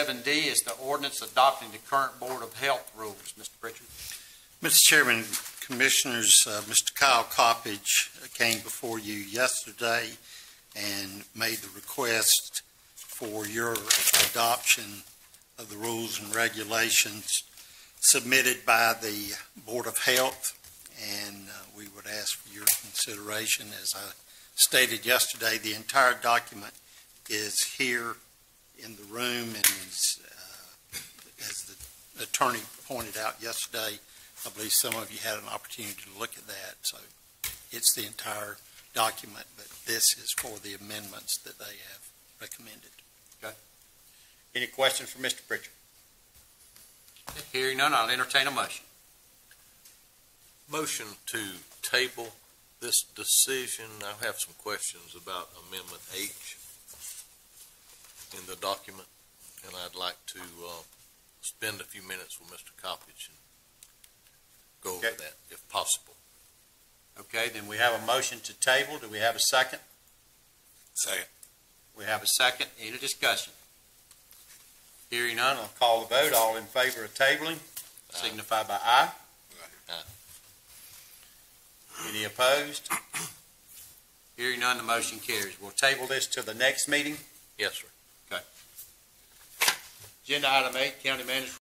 7D is the ordinance adopting the current Board of Health rules. Mr. Pritchard. Mr. Chairman, Commissioners, Mr. Kyle Coppage came before you yesterday and made the request for your adoption of the rules and regulations submitted by the Board of Health, and we would ask for your consideration. As I stated yesterday, the entire document is here in the room and is, as the attorney pointed out yesterday, I believe some of you had an opportunity to look at that. So it's the entire document, but this is for the amendments that they have recommended. Okay. Any questions for Mr. Pritchard? Hearing none, I'll entertain a motion. Motion to table this decision. I have some questions about Amendment H in the document, and I'd like to spend a few minutes with Mr. Coppage and go over that if possible. Okay, then we have a motion to table. Do we have a second? Second. We have a second. Any discussion? Hearing none, I'll call the vote. All in favor of tabling, signify by aye. Aye. Any opposed? Hearing none, the motion carries. We'll table this to the next meeting? Yes, sir. Okay. Agenda item 8, County Manager.